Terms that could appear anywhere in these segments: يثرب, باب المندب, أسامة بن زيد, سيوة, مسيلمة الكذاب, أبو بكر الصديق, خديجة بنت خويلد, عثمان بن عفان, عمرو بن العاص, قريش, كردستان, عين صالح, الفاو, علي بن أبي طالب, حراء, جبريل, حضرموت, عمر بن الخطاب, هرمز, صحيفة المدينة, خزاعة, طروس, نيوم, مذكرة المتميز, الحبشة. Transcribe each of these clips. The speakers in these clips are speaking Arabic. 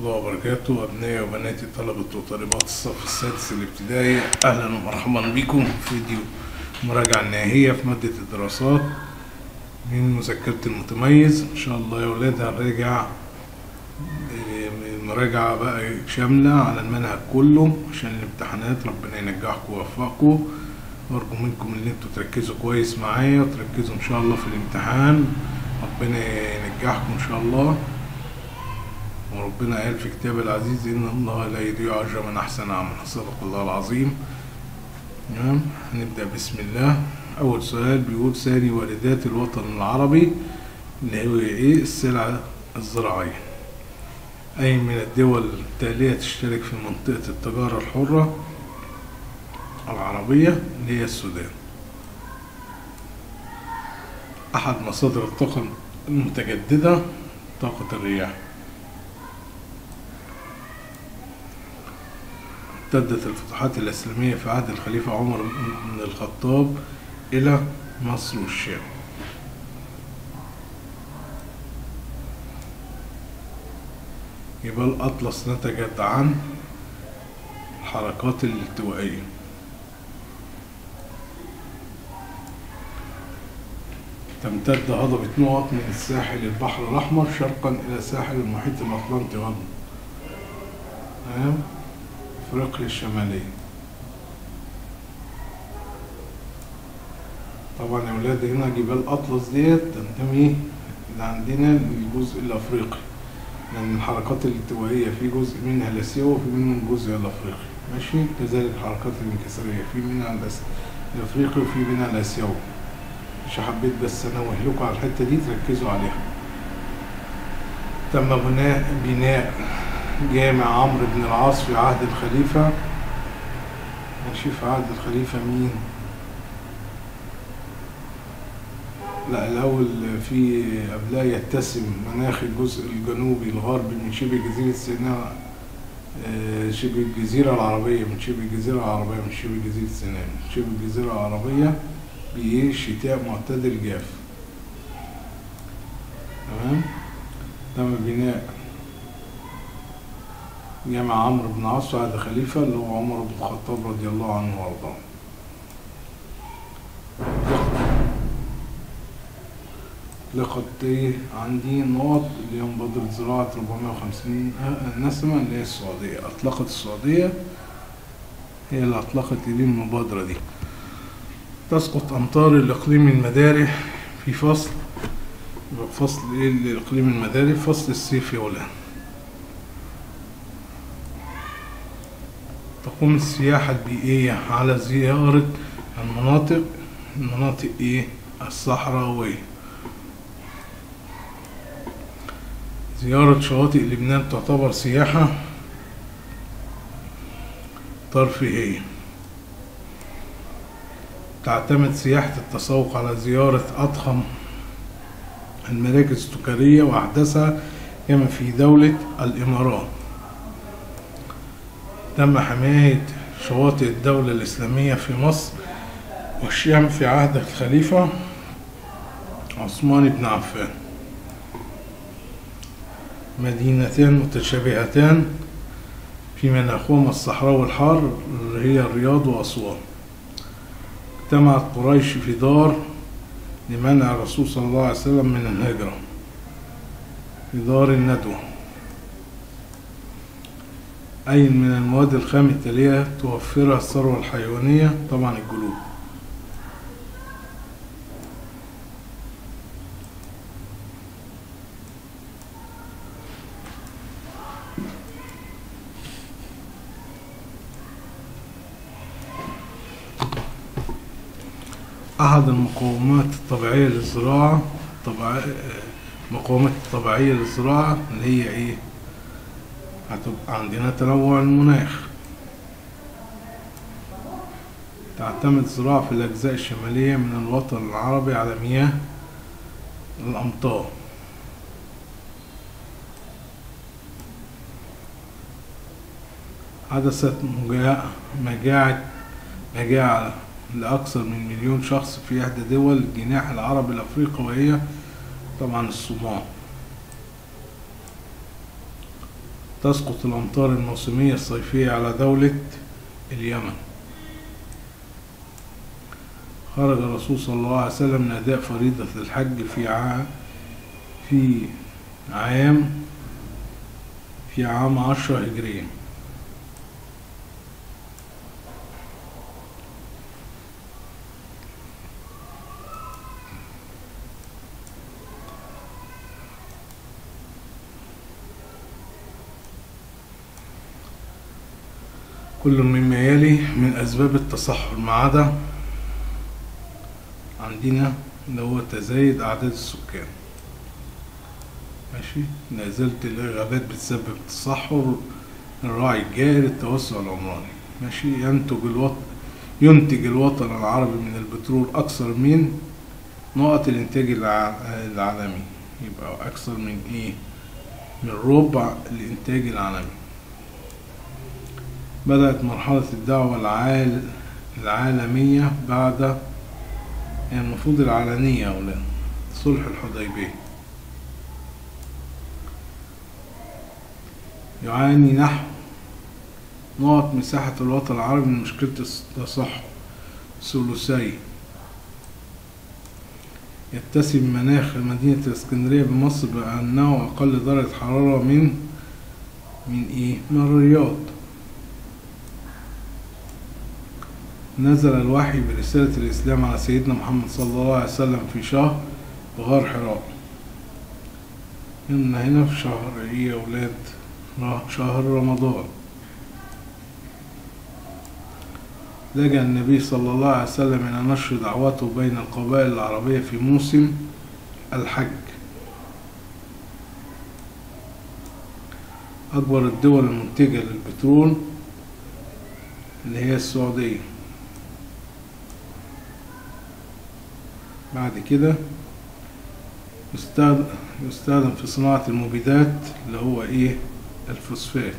الله وبركاته. أبنائي وبناتي طلبة وطالبات الصف السادس الابتدائي، أهلا ومرحبا بكم في فيديو المراجعة النهائية في مادة الدراسات من مذكرة المتميز. إن شاء الله يا ولاد هنراجع المراجعة بقى شاملة على المنهج كله عشان الامتحانات. ربنا ينجحكم ويوفقكم، وأرجو منكم إن أنتوا تركزوا كويس معايا وتركزوا إن شاء الله في الامتحان. ربنا ينجحكم إن شاء الله. وربنا قال في كتابه العزيز ان الله لا يضيع اجر من احسن عمل. صدق الله العظيم. تمام، هنبدا بسم الله. اول سؤال بيقول ثاني واردات الوطن العربي اللي هو ايه؟ السلعه الزراعيه. اي من الدول التاليه تشترك في منطقه التجاره الحره العربيه اللي هي السودان. احد مصادر الطاقه المتجدده طاقه الرياح. امتدت الفتوحات الإسلامية في عهد الخليفة عمر بن الخطاب إلى مصر والشام. جبال أطلس نتجت عن الحركات الالتوائية. تمتد هضبة نقط من الساحل البحر الأحمر شرقا إلى ساحل المحيط الأطلنطي وهضبة أفريقيا الشمالية. طبعا يا ولاد هنا جبال أطلس ديت تنتمي عندنا للجزء الأفريقي، لأن الحركات الالتوائية في جزء منها الآسيوي وفي منها الجزء الأفريقي، ماشي؟ كذلك الحركات الانكسارية في منها الأفريقي وفي منها الآسيوي. مش حبيت بس أنوه لكم على الحتة دي تركزوا عليها. تم بناء جامع عمرو بن العاص في عهد الخليفة، ماشي؟ في عهد الخليفة مين؟ لا الأول في قبلها يتسم مناخ الجزء الجنوبي الغربي من شبه جزيرة سيناء، شبه الجزيرة العربية، من شبه الجزيرة العربية، من شبه جزيرة سيناء، من شبه الجزيرة العربية بإيه؟ شتاء معتدل جاف. تمام؟ تم بناء جامع عمرو بن العاص عهد خليفة اللي هو عمر بن الخطاب رضي الله عنه وارضاه. لقد عندي نقط اللي هي مبادرة زراعة 450 نسمة اللي هي السعودية. أطلقت السعودية، هي اللي أطلقت لي المبادرة دي. تسقط أمطار الإقليم المداري في فصل إيه الإقليم المداري؟ فصل الصيف يا ولاد. تقوم السياحة البيئية على زيارة المناطق ايه؟ الصحراوية. زيارة شواطئ لبنان تعتبر سياحة ترفيهية. تعتمد سياحة التسوق على زيارة أضخم المراكز التجارية وأحدثها كما في دولة الإمارات. تم حماية شواطئ الدولة الإسلامية في مصر والشام في عهد الخليفة عثمان بن عفان. مدينتان متشابهتان في مناخهما الصحراء والحار هي الرياض وأسوان. اجتمعت قريش في دار لمنع الرسول صلى الله عليه وسلم من الهجرة في دار الندوة. أي من المواد الخام التالية توفرها الثروة الحيوانية؟ طبعا الجلود. أحد المقومات الطبيعية للزراعة المقومات الطبيعية للزراعة اللي هي إيه؟ هتبقى عندنا تنوع المناخ. تعتمد الزراعة في الأجزاء الشمالية من الوطن العربي على مياه الأمطار. حدثت مجاعة لأكثر من 1,000,000 شخص في إحدى دول الجناح العربي الأفريقي وهي طبعا الصومال. تسقط الأمطار الموسمية الصيفية على دولة اليمن. خرج الرسول صلى الله عليه وسلم من أداء فريضة الحج في عام 10 هجرية. كل مما يلي من أسباب التصحر، ما عدا عندنا اللي هو تزايد أعداد السكان. ماشي، لا زالت الغابات بتسبب التصحر، الراعي الجائر، التوسع العمراني. ماشي، ينتج الوطن العربي من البترول أكثر من نقط الإنتاج العالمي، يبقى أكثر من إيه؟ من ربع الإنتاج العالمي. بدأت مرحلة الدعوة العالمية بعد المفروض العلنية أولا صلح الحديبية. يعاني نحو نقط مساحة الوطن العربي من مشكلة التصحر، ثلثي يتسم مناخ مدينة الإسكندرية بمصر بأنه أقل درجة حرارة من الرياض. نزل الوحي برسالة الإسلام على سيدنا محمد صلى الله عليه وسلم في شهر غار حراء. هنا في شهر إيه يا أولاد؟ شهر رمضان. لجأ النبي صلى الله عليه وسلم إلى نشر دعوته بين القبائل العربية في موسم الحج. أكبر الدول المنتجة للبترول اللي هي السعودية، بعد كده يستخدم في صناعة المبيدات اللي هو ايه؟ الفوسفات.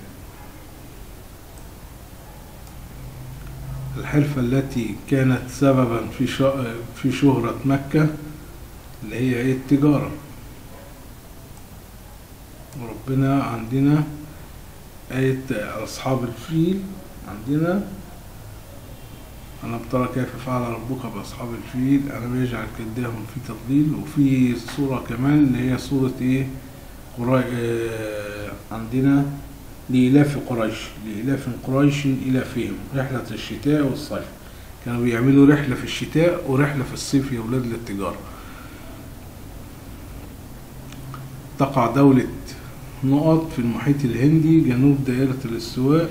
الحرفة التي كانت سببا في شهرة مكة اللي هي ايه؟ التجارة. وربنا عندنا آية أصحاب الفيل، عندنا أنا ترى كيف فعل ربك بأصحاب الفيل، أنا بيجعل كيدهم في تضليل. وفي صورة كمان اللي هي صورة إيه؟ عندنا لإلاف قريش، لإلاف قريش إلافهم رحلة الشتاء والصيف. كانوا بيعملوا رحلة في الشتاء ورحلة في الصيف يا أولاد للتجارة. تقع دولة نقط في المحيط الهندي جنوب دائرة الاستواء،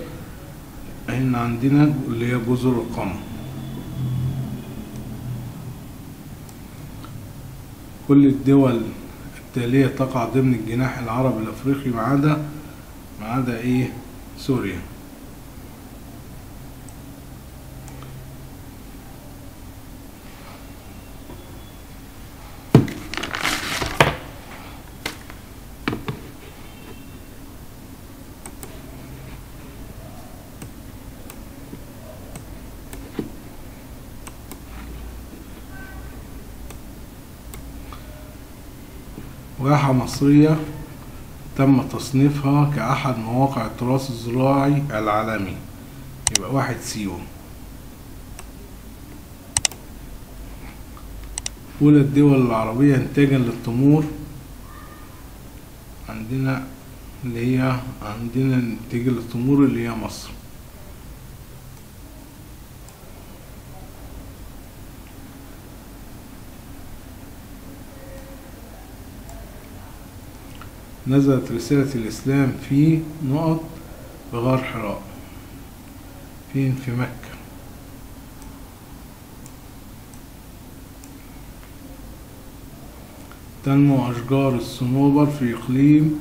هنا عندنا اللي هي جزر القمر. كل الدول التالية تقع ضمن الجناح العربي الأفريقي ما عدا إيه؟ سوريا. واحة مصرية تم تصنيفها كأحد مواقع التراث الزراعي العالمي، يبقى واحة سيوة. أولى الدول العربية إنتاجا للتمور عندنا إنتاج للتمور اللي هي مصر. نزلت رسالة الإسلام في نقط بغار حراء، فين؟ في مكة. تنمو أشجار الصنوبر في إقليم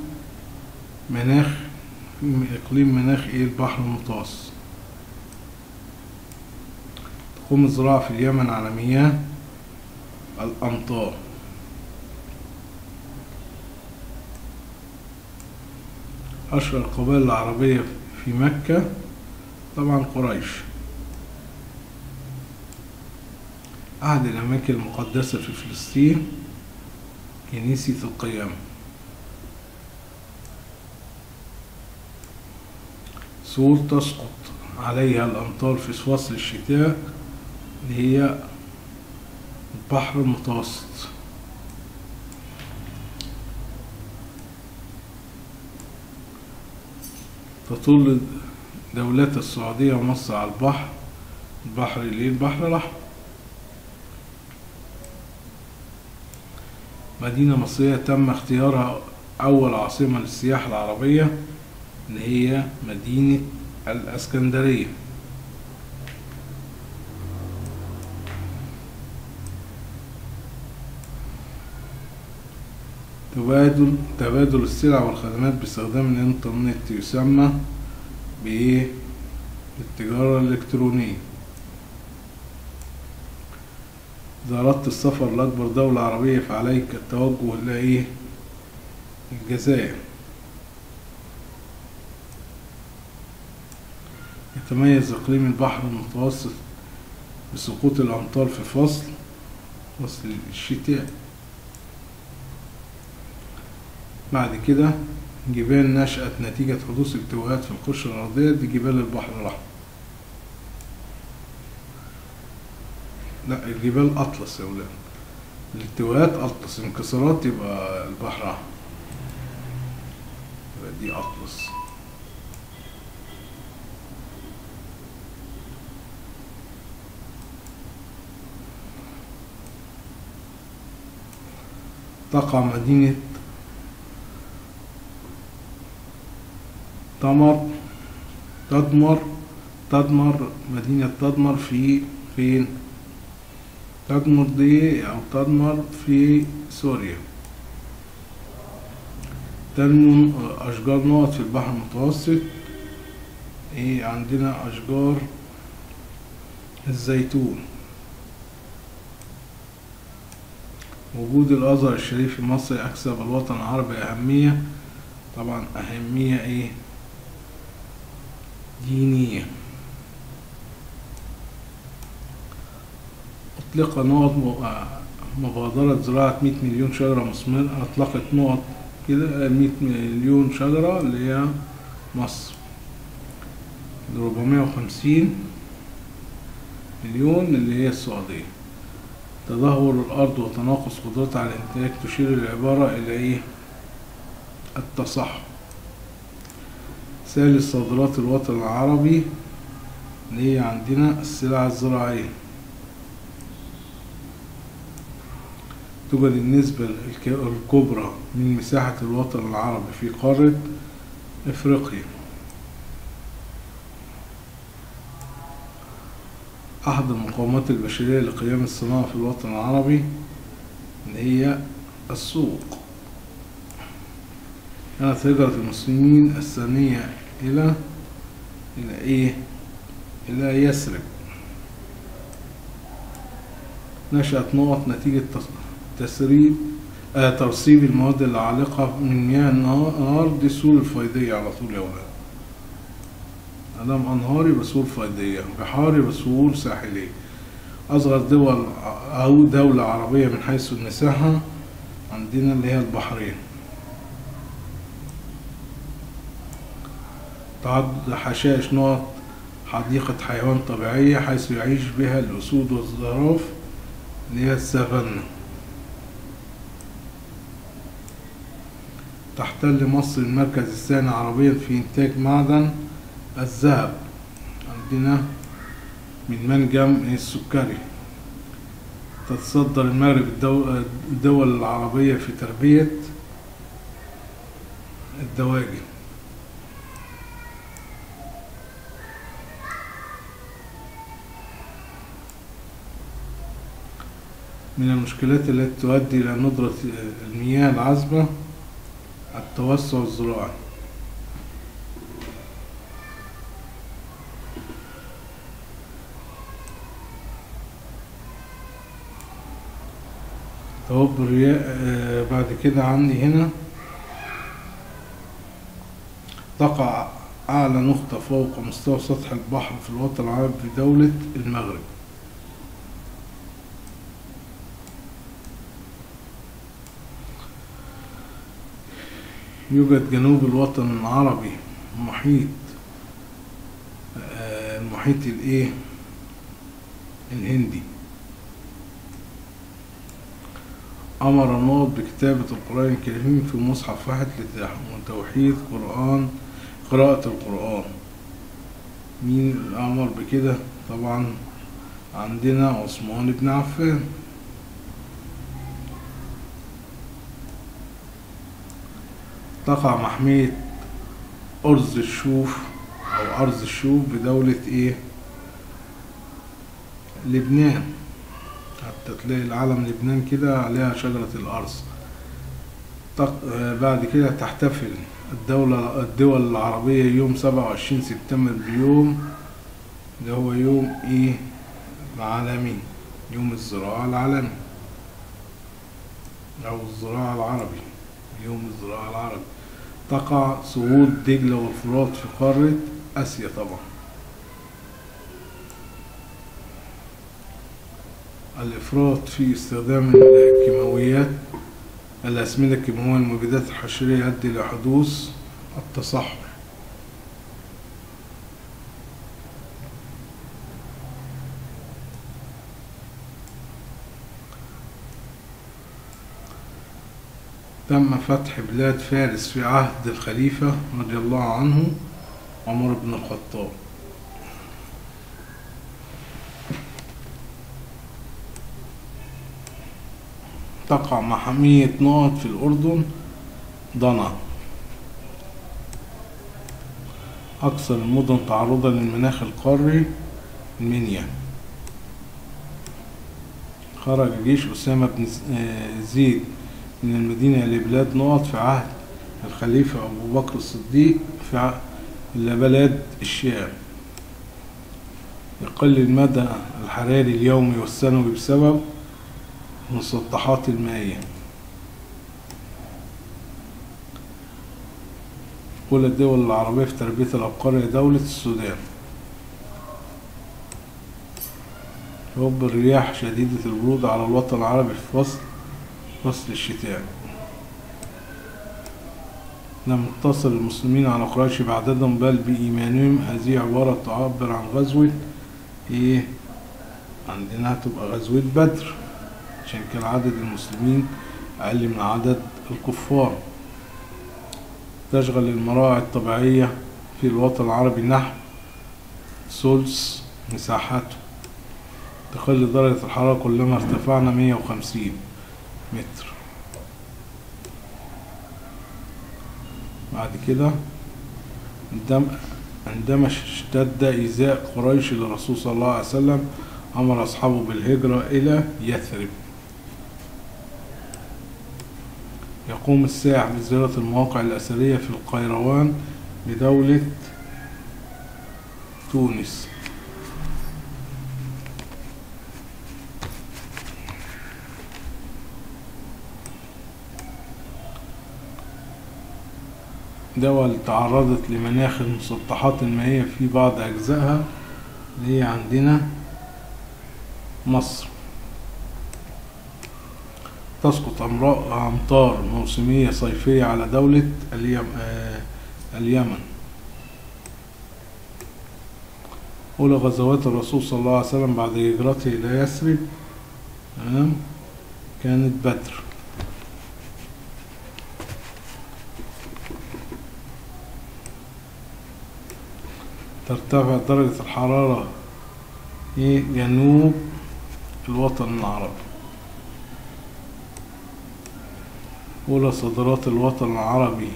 مناخ البحر المتوسط. تقوم الزراعة في اليمن على مياه الأمطار. أشهر القبائل العربية في مكة طبعا قريش. أحد الأماكن المقدسة في فلسطين كنيسة القيامة. صور تسقط عليها الأمطار في فصل الشتاء اللي هي البحر المتوسط. تطل دولة السعودية ومصر على البحر اللي هي البحر الأحمر. مدينة مصرية تم اختيارها أول عاصمة للسياحة العربية اللي هي مدينة الإسكندرية. تبادل السلع والخدمات باستخدام الإنترنت يسمى بإيه؟ التجارة الإلكترونية. إذا أردت السفر لأكبر دولة عربية فعليك التوجه إلى إيه؟ الجزائر. يتميز إقليم البحر المتوسط بسقوط الأمطار في فصل الشتاء. بعد كده جبال نشأت نتيجة حدوث التواءات في القشرة الأرضية، دي جبال البحر الأحمر. لا، الجبال أطلس يا ولاد، التواءات أطلس، انكسارات يبقى البحر الأحمر، يبقى دي أطلس. تقع مدينة تدمر مدينة تدمر في فين؟ تدمر دي أو تدمر في سوريا. تنمو أشجار نقط في البحر المتوسط. إيه عندنا؟ أشجار الزيتون. وجود الأزهر الشريف المصري أكسب الوطن العربي أهمية، طبعا أهمية إيه؟ دينية. مبادرة زراعة 100 مليون شجرة مثمرة، أطلقت نقط كده 100 مليون شجرة اللي هي مصر، 450 مليون اللي هي السعودية. تدهور الأرض وتناقص قدرتها على الانتاج تشير العبارة إلى إيه؟ التصحر. ثالث صادرات الوطن العربي اللي هي عندنا السلع الزراعية. توجد النسبة الكبرى من مساحة الوطن العربي في قارة إفريقيا. أحد المقومات البشرية لقيام الصناعة في الوطن العربي اللي هي السوق. كانت هجرة المسلمين الثانية إلى إيه؟ إلى يثرب. نشأت نقط نتيجة ترسيب المواد العالقة من مياه النهر، دي السور الفيضية على طول يا ولاد. أدام أنهار يبقى سور فيضية، بحار يبقى سور ساحلية. أصغر دول أو دولة عربية من حيث المساحة عندنا اللي هي البحرين. تعد حشائش نقط حديقة حيوان طبيعية حيث يعيش بها الأسود والزرافة اللي هي السافانا. تحتل مصر المركز الثاني عربيا في إنتاج معدن الذهب، عندنا من منجم السكري. تتصدر المغرب الدول العربية في تربية الدواجن. من المشكلات التي تؤدي إلى ندرة المياه العذبة التوسع الزراعي. طب بعد كده عندي هنا تقع أعلى نقطة فوق مستوى سطح البحر في الوطن العربي في دولة المغرب. يوجد جنوب الوطن العربي محيط المحيط الايه الهندي. امر الناظر بكتابة القرآن الكريم في مصحف واحد لتوحيد قراءة القرآن. مين اللي امر بكده؟ طبعا عندنا عثمان بن عفان. تقع محمية أرز الشوف أو أرز الشوف بدولة إيه؟ لبنان. حتى تلاقي العلم لبنان كده عليها شجرة الأرز. بعد كده تحتفل الدول العربية يوم 27 سبتمبر بيوم ده هو يوم إيه؟ العالمي، يوم الزراعة العالمي أو الزراعة العربي، يوم الزراعة العربي. تقع سقوط دجلة والفرات في قارة آسيا طبعا. الإفراط في استخدام الكيماويات الأسمدة الكيماوية والمبيدات الحشرية يؤدي إلى حدوث التصحر. تم فتح بلاد فارس في عهد الخليفة رضي الله عنه عمر بن الخطاب. تقع محمية ناط في الأردن ضنا. أكثر المدن تعرضا للمناخ القاري المنيا. خرج جيش أسامة بن زيد من المدينة لبلاد نقط في عهد الخليفة أبو بكر الصديق في بلاد الشام. يقل المدى الحراري اليومي والسنوي بسبب المسطحات المائية. كل الدول العربية في تربية الأبقار هي دولة السودان. هب الرياح شديدة البرودة على الوطن العربي في فصل الشتاء. لم يقتصر المسلمين على قريش بعددهم بل بإيمانهم. هذه عبارة تعبر عن غزوة إيه؟ عندنا هتبقى غزوة بدر، عشان كان عدد المسلمين أقل من عدد الكفار. تشغل المراعي الطبيعية في الوطن العربي نحو ثلث مساحته. تقل درجة الحرارة كلما ارتفعنا 150 متر. بعد كده عندما اشتد إيذاء قريش للرسول صلى الله عليه وسلم أمر أصحابه بالهجرة إلى يثرب. يقوم السائح بزيارة المواقع الأثرية في القيروان بدولة تونس. دول تعرضت لمناخ المسطحات المائية في بعض أجزائها اللي هي عندنا مصر. تسقط أمطار موسمية صيفية على دولة اليمن. أولى غزوات الرسول صلى الله عليه وسلم بعد هجرته إلى يثرب كانت بدر. ترتفع درجة الحرارة جنوب الوطن العربي. أولى صادرات الوطن العربي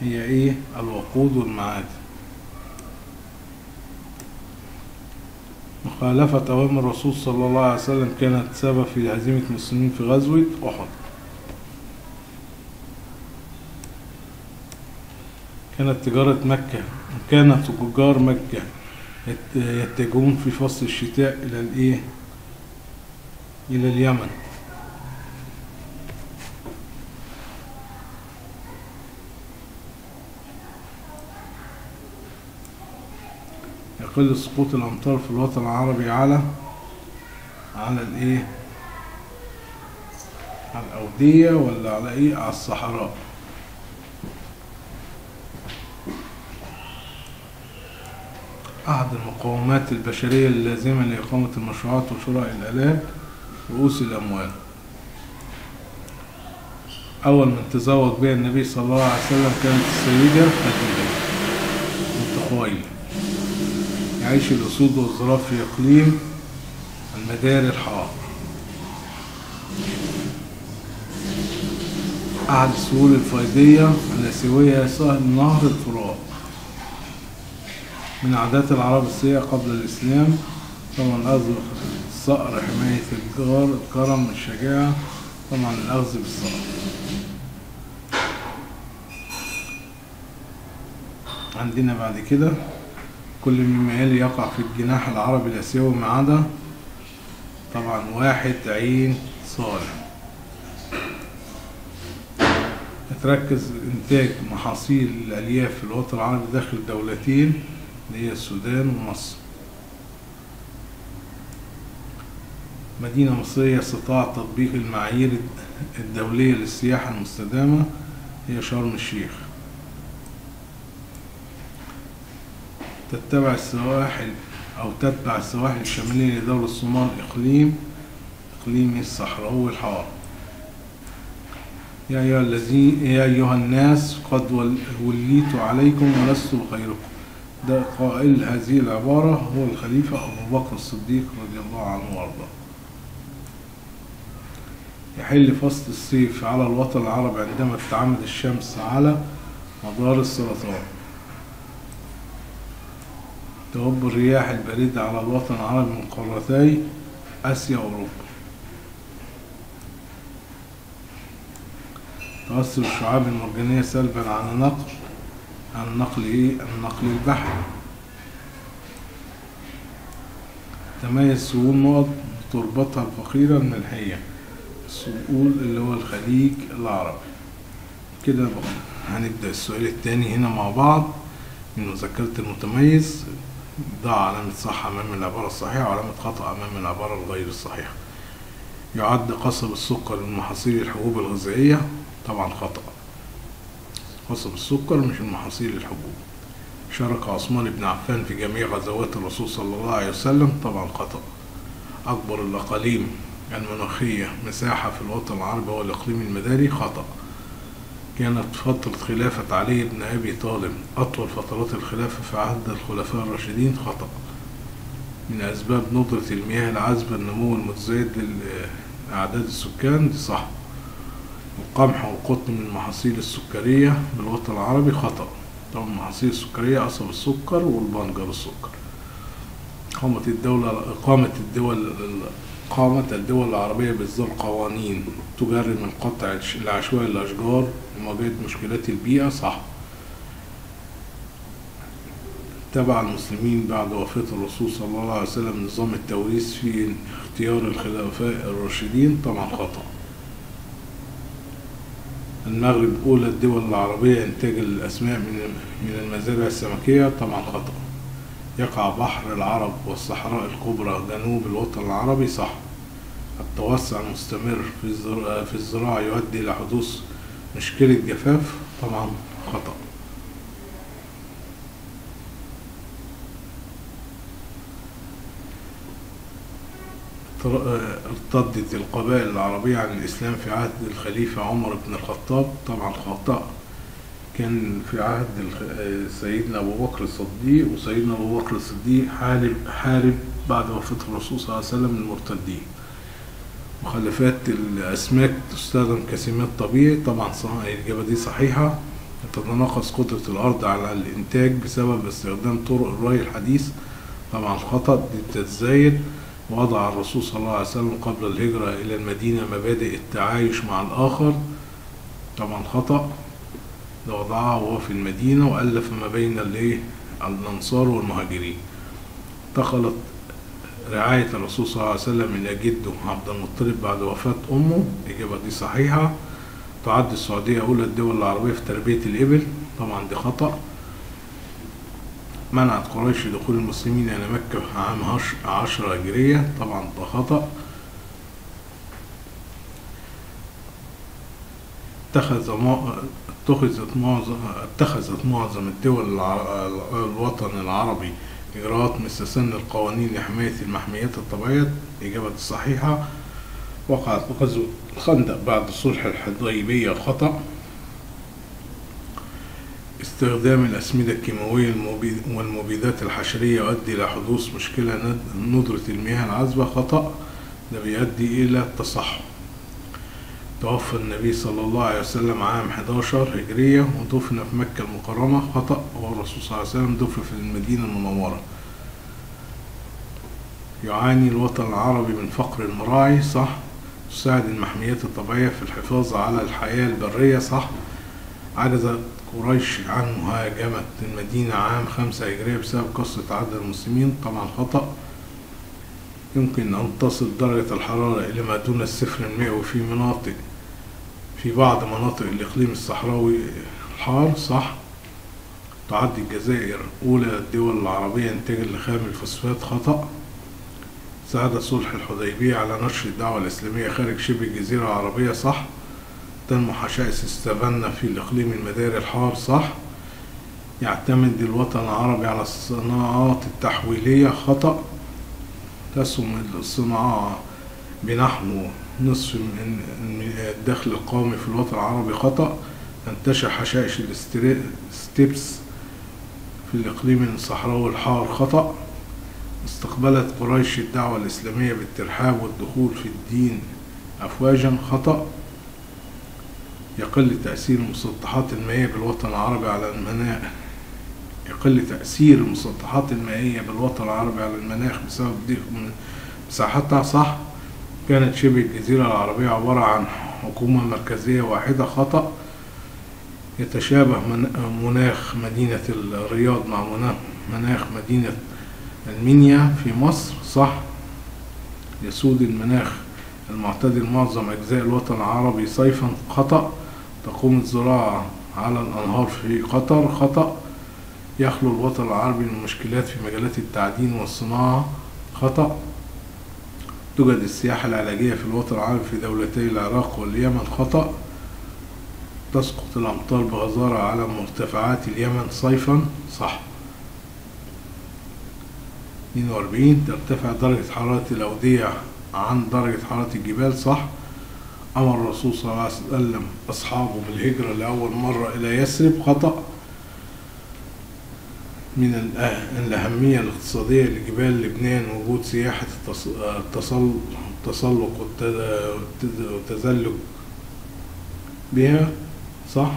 هي الوقود والمعادن. مخالفة أوامر الرسول صلى الله عليه وسلم كانت سبب في هزيمة المسلمين في غزوة أحد. كانت تجار مكة يتجهون في فصل الشتاء إلى إلى اليمن. يقل سقوط الأمطار في الوطن العربي على الأودية ولا على على الصحراء. أحد المقومات البشرية اللازمة لإقامة المشروعات وشراء الآلات رؤوس الأموال. أول من تزوج بها النبي صلى الله عليه وسلم كانت السيدة خديجة بنت خويلد. يعيش الأسود والزراف في إقليم المداري الحار. أحد السهول الفيضية الآسيوية سهل نهر الفرات من عادات العرب السيئة قبل الإسلام، طبعا الأخذ بالصقر حماية الجار، الكرم، الشجاعة، طبعا الأخذ بالصقر. عندنا بعد كده كل مما يلي يقع في الجناح العربي الآسيوي ما عدا طبعا واحد عين صالح. تركز إنتاج محاصيل الألياف في الوطن العربي داخل دولتين اللي هي السودان ومصر. مدينة مصرية استطاعت تطبيق المعايير الدولية للسياحة المستدامة هي شرم الشيخ. تتبع السواحل الشمالية لدولة الصومال إقليم الصحراوي الحار. يا أيها الناس قد وليت عليكم ولست بخيركم. ده قائل هذه العبارة هو الخليفة أبو بكر الصديق رضي الله عنه وارضاه. يحل فصل الصيف على الوطن العربي عندما تتعامد الشمس على مدار السرطان. تهب الرياح الباردة على الوطن العربي من قارتي آسيا وأوروبا. تؤثر الشعاب المرجانية سلبا على النقل البحري. تميز سهول نقط تربطها الفقيرة الملحية، السهول اللي هو الخليج العربي. كده هنبدأ السؤال التاني هنا مع بعض من مذكرة المتميز. ضع علامة صح أمام العبارة الصحيحة وعلامة خطأ أمام العبارة الغير الصحيحة. يعد قصب السكر من محاصيل الحبوب الغذائية، طبعا خطأ. قصب السكر مش من محاصيل الحبوب. شارك عثمان بن عفان في جميع غزوات الرسول صلى الله عليه وسلم، طبعا خطأ. أكبر الأقاليم المناخية مساحة في الوطن العربي هو الإقليم المداري، خطأ. كانت فترة خلافة علي بن أبي طالب أطول فترات الخلافة في عهد الخلفاء الراشدين، خطأ. من أسباب ندرة المياه العذبة النمو المتزايد لأعداد السكان، دي صح. القمح والقطن من المحاصيل السكرية بالوطن العربي، خطأ. طبعا المحاصيل السكرية قصب السكر والبنجر السكر. قامت الدول العربية بإصدار قوانين تجرم من قطع العشوائي الأشجار لمواجهة مشكلات البيئة، صح. تبع المسلمين بعد وفاة الرسول صلى الله عليه وسلم نظام التوريث في اختيار الخلفاء الراشدين، طبعا خطأ. المغرب أولى الدول العربية إنتاج الأسماك من المزارع السمكية، طبعا خطأ. يقع بحر العرب والصحراء الكبرى جنوب الوطن العربي، صح. التوسع المستمر في الزراعة يؤدي إلى حدوث مشكلة جفاف، طبعا خطأ. ارتدت القبائل العربية عن الإسلام في عهد الخليفة عمر بن الخطاب، طبعا خطأ. كان في عهد سيدنا أبو بكر الصديق، وسيدنا أبو بكر الصديق حارب بعد وفاة الرسول صلى الله عليه وسلم المرتدين. مخلفات الأسماك تستخدم كسمات طبيعي، طبعا الإجابة دي صحيحة. تتناقص قدرة الأرض على الإنتاج بسبب استخدام طرق الري الحديث، طبعا خطأ. التزايد وضع الرسول صلى الله عليه وسلم قبل الهجرة إلى المدينة مبادئ التعايش مع الآخر، طبعا خطأ. ده وضعها وهو في المدينة وألف ما بين الأنصار والمهاجرين. انتقلت رعاية الرسول صلى الله عليه وسلم إلى جده عبد المطلب بعد وفاة أمه، الإجابة دي صحيحة. تعد السعودية أولى الدول العربية في تربية الإبل، طبعا دي خطأ. منعت قريش دخول المسلمين إلى مكة عام 10 هجرية، طبعا ده خطأ. اتخذت معظم الدول الوطن العربي إجراءات مستسن القوانين لحماية المحميات الطبيعية. إجابة الصحيحة. وقعت غزو الخندق بعد صلح الحديبية خطأ. استخدام الأسمدة الكيماوية والمبيدات الحشرية يؤدي إلى حدوث مشكلة ندرة المياه العذبة خطأ، ده بيؤدي إلى التصحر. توفى النبي صلى الله عليه وسلم عام 11 هجرية ودفن في مكة المكرمة خطأ، والرسول صلى الله عليه وسلم دفن في المدينة المنورة. يعاني الوطن العربي من فقر المراعي صح. تساعد المحميات الطبيعية في الحفاظ على الحياة البرية صح. عجزت قريش عن مهاجمة المدينة عام 5 هجرية بسبب قصة عدد المسلمين طبعا خطأ. يمكن أن تصل درجة الحرارة إلى ما دون الصفر المئوي في بعض مناطق الإقليم الصحراوي الحار صح. تعد الجزائر أولى الدول العربية إنتاجا لخام الفوسفات خطأ. ساعد صلح الحديبية على نشر الدعوة الإسلامية خارج شبه الجزيرة العربية صح. تنمو حشائش السافانا في الإقليم المداري الحار صح. يعتمد الوطن العربي على الصناعات التحويلية خطأ. تسهم الصناعة بنحو نصف من الدخل القومي في الوطن العربي خطأ. انتشر حشائش الستيبس في الإقليم الصحراوي الحار خطأ. استقبلت قريش الدعوة الإسلامية بالترحاب والدخول في الدين أفواجا خطأ. يقل تأثير المسطحات المائية بالوطن العربي على المناخ بسبب ضيقها مساحتها صح. كانت شبه الجزيرة العربية عبارة عن حكومة مركزية واحدة خطأ. يتشابه مناخ مدينة الرياض مع مناخ مدينة المنيا في مصر صح. يسود المناخ المعتدل معظم أجزاء الوطن العربي صيفا خطأ. تقوم الزراعة على الأنهار في قطر خطأ. يخلو الوطن العربي من مشكلات في مجالات التعدين والصناعة خطأ. توجد السياحة العلاجية في الوطن العربي في دولتي العراق واليمن خطأ. تسقط الأمطار بغزارة على مرتفعات اليمن صيفا صح. 42 ترتفع درجة حرارة الأودية عن درجة حرارة الجبال صح. أمر الرسول صلى الله عليه وسلم أصحابه بالهجرة لأول مرة إلى يثرب خطأ. من الأهمية الاقتصادية لجبال لبنان وجود سياحة التسلق والتزلج بها صح.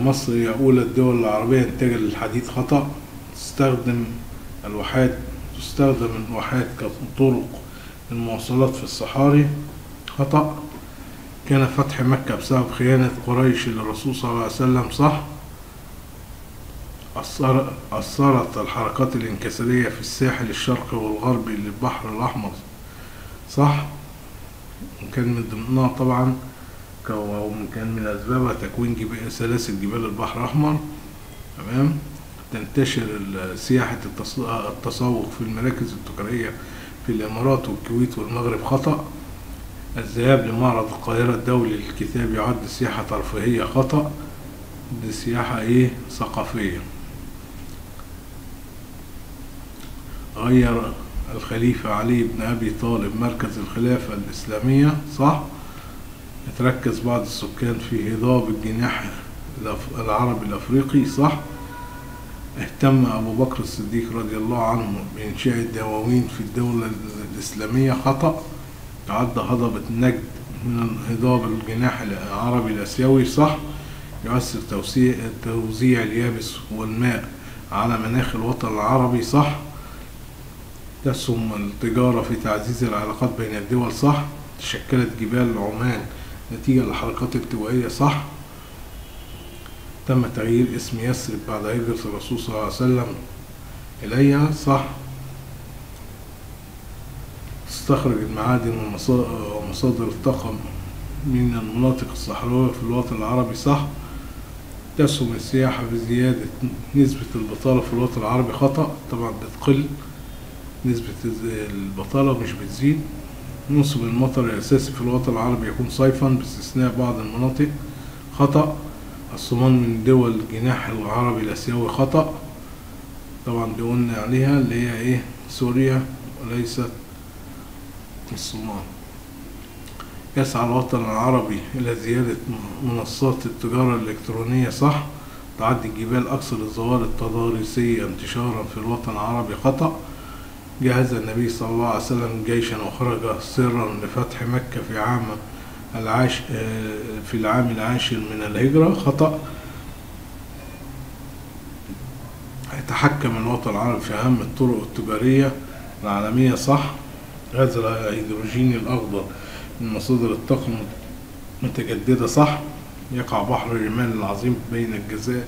مصر هي أولى الدول العربية إنتاجا للحديد خطأ. تستخدم الواحات كطرق المواصلات في الصحاري خطأ. كان فتح مكة بسبب خيانة قريش للرسول صلى الله عليه وسلم صح. أثرت الحركات الانكسارية في الساحل الشرقي والغربي للبحر الأحمر صح. وكان من ضمنها طبعا كان من أسبابها تكوين سلاسل جبال البحر الأحمر. تمام. تنتشر سياحة التسوق في المراكز التجارية في الإمارات والكويت والمغرب خطأ. الذهاب لمعرض القاهرة الدولي للكتاب يعد سياحة ترفيهية خطأ. دي سياحة ثقافية. غير الخليفة علي بن أبي طالب مركز الخلافة الإسلامية صح. يتركز بعض السكان في هضاب الجناح العربي الأفريقي صح. اهتم أبو بكر الصديق رضي الله عنه بإنشاء الدواوين في الدولة الإسلامية خطأ. تعد هضبة نجد من هضاب الجناح العربي الآسيوي صح. يؤثر توزيع اليابس والماء على مناخ الوطن العربي صح. تسهم التجارة في تعزيز العلاقات بين الدول صح. تشكلت جبال عمان نتيجة للحركات التجارية صح. تم تغيير اسم يثرب بعد هجرة الرسول صلى الله عليه وسلم إليها صح. تستخرج المعادن ومصادر الطاقة من المناطق الصحراوية في الوطن العربي صح. تسهم السياحة بزيادة نسبة البطالة في الوطن العربي خطأ. طبعا بتقل نسبة البطالة مش بتزيد. موسم المطر الأساسي في الوطن العربي يكون صيفا باستثناء بعض المناطق خطأ. الصومال من دول الجناح العربي الاسيوي خطأ طبعا، اللي قلنا عليها اللي هي ايه، سوريا وليست الصومال. يسعى الوطن العربي الى زيادة منصات التجارة الالكترونية صح. تعدي الجبال اقصى للظواهر التضاريسية انتشارا في الوطن العربي خطأ. جهز النبي صلى الله عليه وسلم جيشا وخرج سرا لفتح مكة في العام العاشر من الهجرة خطأ. يتحكم الوطن العربي في أهم الطرق التجارية العالمية صح. غزل الهيدروجين الأخضر من مصادر الطاقة متجددة صح. يقع بحر الرمال العظيم بين الجزائر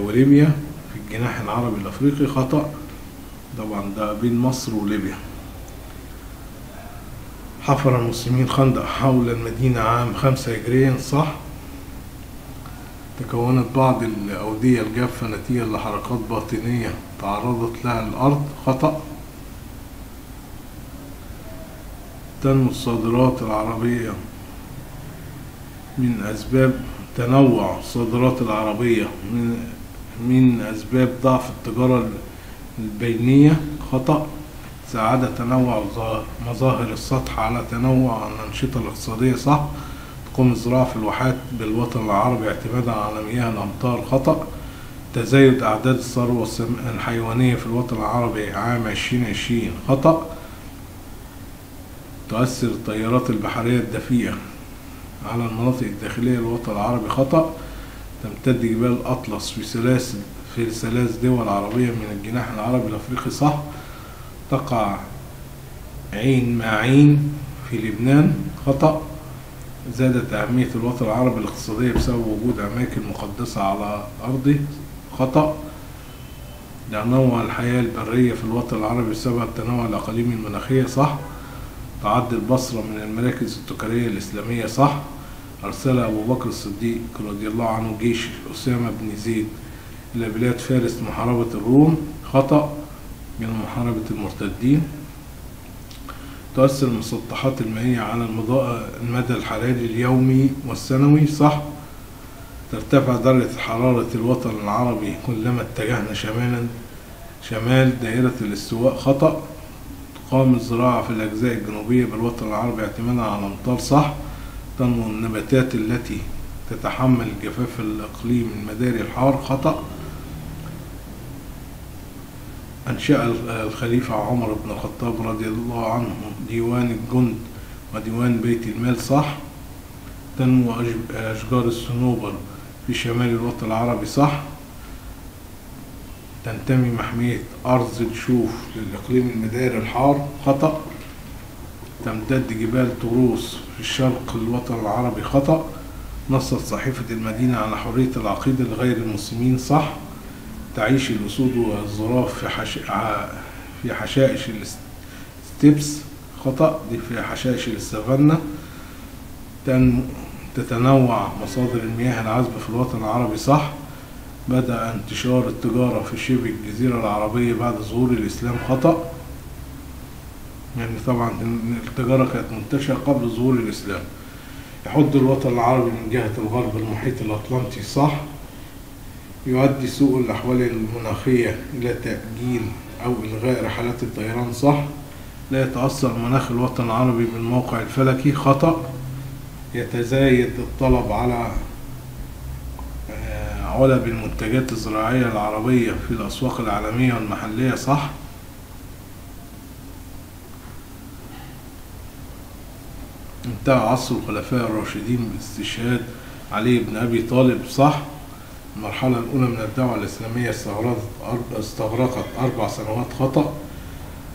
وليبيا في الجناح العربي الأفريقي خطأ طبعا، ده بين مصر وليبيا. حفر المسلمين خندق حول المدينة عام 5 هجريا صح. تكونت بعض الأودية الجافة نتيجة لحركات باطنية تعرضت لها الأرض خطأ. تنمو الصادرات العربية من أسباب ضعف التجارة البينية خطأ. ساعد تنوع مظاهر السطح على تنوع الأنشطة الاقتصادية صح. تقوم الزراعة في الواحات بالوطن العربي اعتمادا على مياه الأمطار خطأ. تزايد أعداد الثروة الحيوانية في الوطن العربي عام 2020 خطأ. تؤثر التيارات البحرية الدفيئة على المناطق الداخلية للوطن العربي خطأ. تمتد جبال الأطلس في 3 دول عربية من الجناح العربي الأفريقي صح. تقع عين ماعين في لبنان خطأ. زادت أهمية الوطن العربي الاقتصادية بسبب وجود أماكن مقدسة على أرضه خطأ. تنوع الحياة البرية في الوطن العربي بسبب تنوع الأقاليم المناخية صح. تعد البصرة من المراكز التجارية الإسلامية صح. أرسل أبو بكر الصديق رضي الله عنه جيش أسامة بن زيد إلى بلاد فارس محاربة الروم خطأ، من محاربة المرتدين. تؤثر المسطحات المائية على المدى الحراري اليومي والسنوي صح. ترتفع درجة حرارة الوطن العربي كلما اتجهنا شمال دائرة الاستواء خطأ. تقام الزراعة في الأجزاء الجنوبية بالوطن العربي اعتمادا على الأمطار صح. تنمو النباتات التي تتحمل الجفاف الإقليمي المداري الحار خطأ. أنشأ الخليفة عمر بن الخطاب رضي الله عنه ديوان الجند وديوان بيت المال صح. تنمو أشجار الصنوبر في شمال الوطن العربي صح. تنتمي محمية أرز الشوف للإقليم المداري الحار خطأ. تمتد جبال طروس في الشرق الوطن العربي خطأ. نصت صحيفة المدينة على حرية العقيدة لغير المسلمين صح. تعيش الأسود والزراف في حشائش الستيبس خطأ، دي في حشائش السافانا. تتنوع مصادر المياه العذبة في الوطن العربي صح. بدأ انتشار التجارة في شبه الجزيرة العربية بعد ظهور الإسلام خطأ، يعني طبعا التجارة كانت منتشرة قبل ظهور الإسلام. يحد الوطن العربي من جهة الغرب المحيط الأطلنطي صح. يؤدي سوء الأحوال المناخية إلى تأجيل أو إلغاء رحلات الطيران صح. لا يتأثر مناخ الوطن العربي بالموقع الفلكي خطأ. يتزايد الطلب على علب المنتجات الزراعية العربية في الأسواق العالمية والمحلية صح. انتهى عصر الخلفاء الراشدين باستشهاد علي بن أبي طالب صح. المرحلة الأولى من الدعوة الإسلامية استغرقت 4 سنوات خطأ.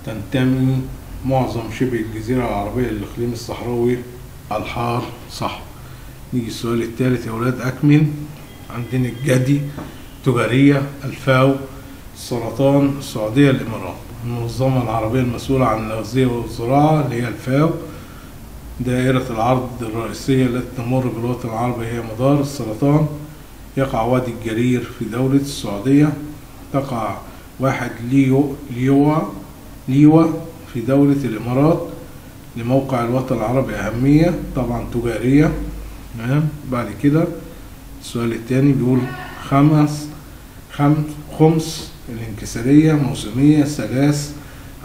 تنتمي معظم شبه الجزيرة العربية للإقليم الصحراوي الحار صح. نيجي السؤال الثالث يا ولاد أكمل. عندنا الجدي، التجارية، الفاو، السرطان، السعودية، الإمارات. المنظمة العربية المسؤولة عن الأغذية والزراعة اللي هي الفاو. دائرة العرض الرئيسية التي تمر بالوطن العربي هي مدار السرطان. يقع وادي الجرير في دولة السعودية. تقع 1 ليوة في دولة الإمارات. لموقع الوطن العربي أهمية طبعا تجارية. بعد كده السؤال الثاني بيقول خمس الانكسارية موسمية الثلاث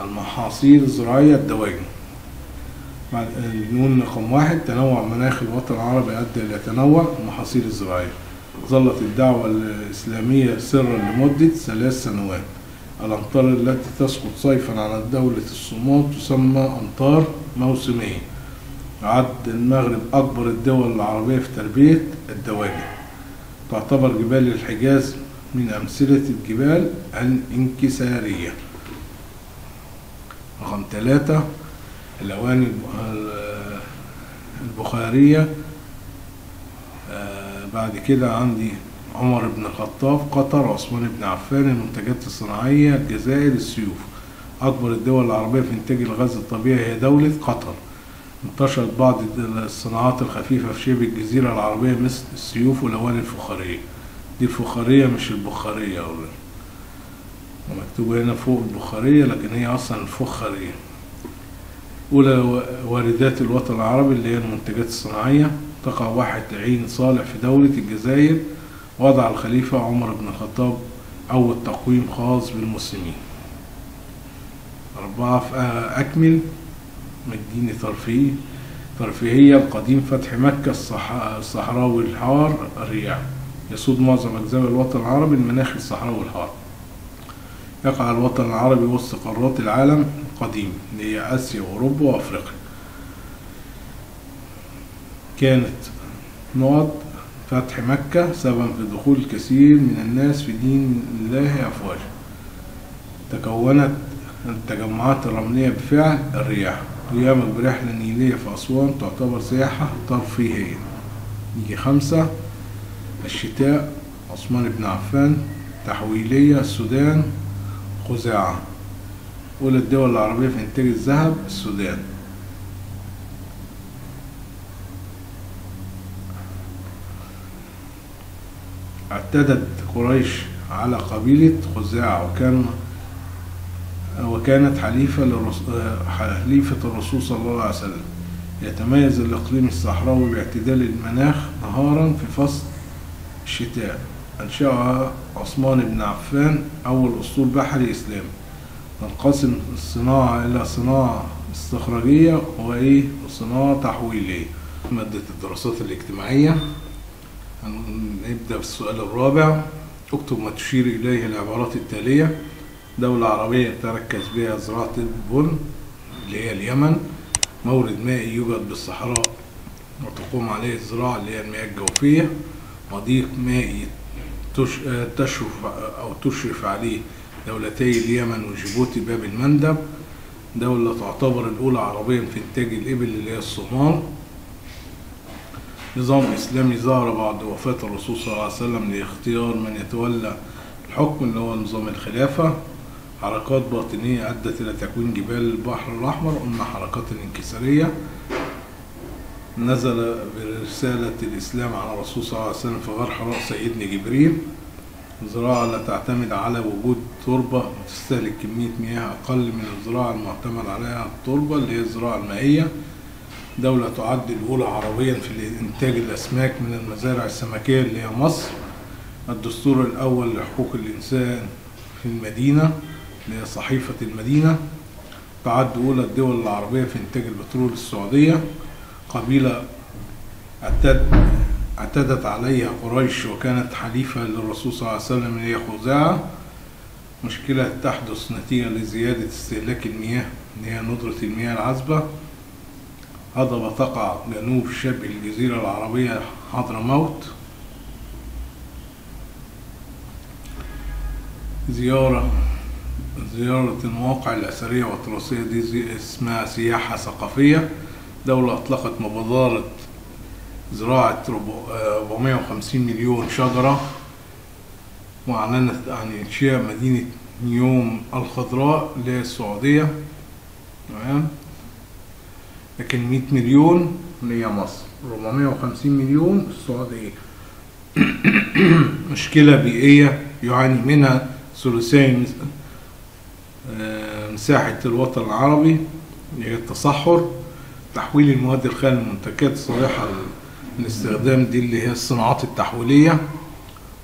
المحاصيل الزراعية الدواجن. نقول رقم 1 تنوع مناخ الوطن العربي أدى إلى تنوع المحاصيل الزراعية. ظلت الدعوة الإسلامية سرا لمدة 3 سنوات. الأمطار التي تسقط صيفا على دولة الصومال تسمى أمطار موسمية. عد المغرب أكبر الدول العربية في تربية الدواجن. تعتبر جبال الحجاز من أمثلة الجبال الانكسارية. رقم 3 الأواني البخارية. بعد كده عندي عمر بن الخطاب قطر، عثمان بن عفان، المنتجات الصناعية، الجزائر، السيوف. أكبر الدول العربية في إنتاج الغاز الطبيعي هي دولة قطر. انتشرت بعض الصناعات الخفيفة في شبه الجزيرة العربية مثل السيوف والأواني الفخارية. دي الفخارية مش البخارية، مكتوبة هنا فوق البخارية لكن هي أصلا الفخارية. أولى واردات الوطن العربي اللي هي المنتجات الصناعية. تقع واحة عين صالح في دولة الجزائر. وضع الخليفة عمر بن الخطاب أول تقويم خاص بالمسلمين. 4 أكمل مدينة ترفيهية القديم فتح مكة الصحراوي الحار الرياح. يسود معظم أجزاء الوطن العربي المناخ الصحراوي الحار. يقع الوطن العربي وسط قارات العالم القديم اللي هي آسيا وأوروبا وأفريقيا. كانت نقط فتح مكة سببا في دخول الكثير من الناس في دين الله أفواجا. تكونت التجمعات الرملية بفعل الرياح. قيامك برحلة نيلية في أسوان تعتبر سياحة ترفيهية. نيجي 5 الشتاء عثمان بن عفان. تحويلية السودان خزاعة. أولى الدول العربية في إنتاج الذهب السودان. اعتدت قريش على قبيلة خزاعة وكانت حليفة الرسول صلى الله عليه وسلم. يتميز الإقليم الصحراوي باعتدال المناخ نهارا في فصل الشتاء. أنشأها عثمان بن عفان أول أسطول بحري إسلامي. تنقسم الصناعة إلى صناعة استخراجية وصناعة تحويلية. مادة الدراسات الاجتماعية نبدأ بالسؤال الرابع. اكتب ما تشير إليه العبارات التالية. دولة عربية تركز بها زراعة البن اللي هي اليمن. مورد مائي يوجد بالصحراء وتقوم عليه الزراعة اللي هي المياه الجوفية. مضيق مائي تشرف عليه دولتي اليمن وجيبوتي باب المندب. دولة تعتبر الأولى عربيا في إنتاج الإبل اللي هي الصومال. نظام إسلامي ظهر بعد وفاة الرسول صلى الله عليه وسلم لاختيار من يتولى الحكم اللي هو نظام الخلافة. حركات باطنية أدت إلى تكوين جبال البحر الأحمر قلنا حركات الانكسارية. نزل برسالة الإسلام على الرسول صلى الله عليه وسلم في غار حراء سيدنا جبريل. الزراعة لا تعتمد على وجود تربة وتستهلك كمية مياه أقل من الزراعة المعتمد عليها التربة اللي هي الزراعة المائية. دولة تعد الأولى عربيا في إنتاج الأسماك من المزارع السمكية اللي هي مصر. الدستور الأول لحقوق الإنسان في المدينة اللي هي صحيفة المدينة. تعد أولى الدول العربية في إنتاج البترول السعودية. قبيلة اعتدت عليها قريش وكانت حليفة للرسول صلى الله عليه وسلم اللي هي خزاعة. مشكلة تحدث نتيجة لزيادة استهلاك المياه اللي هي ندرة المياه العذبة. هضبة تقع جنوب شبه الجزيرة العربية حضرموت. زيارة المواقع الأثرية والتراثية دي اسمها سياحة ثقافية. دولة أطلقت مبادرة زراعة 450 مليون شجرة وأعلنت عن إنشاء مدينة نيوم الخضراء للسعودية. تمام. لكن 100 مليون اللي هي مصر، 450 مليون السعودية. مشكلة بيئية يعاني منها ثلثي مساحة الوطن العربي اللي هي التصحر. تحويل المواد الخام لمنتجات صالحة من استخدام دي اللي هي الصناعات التحويلية،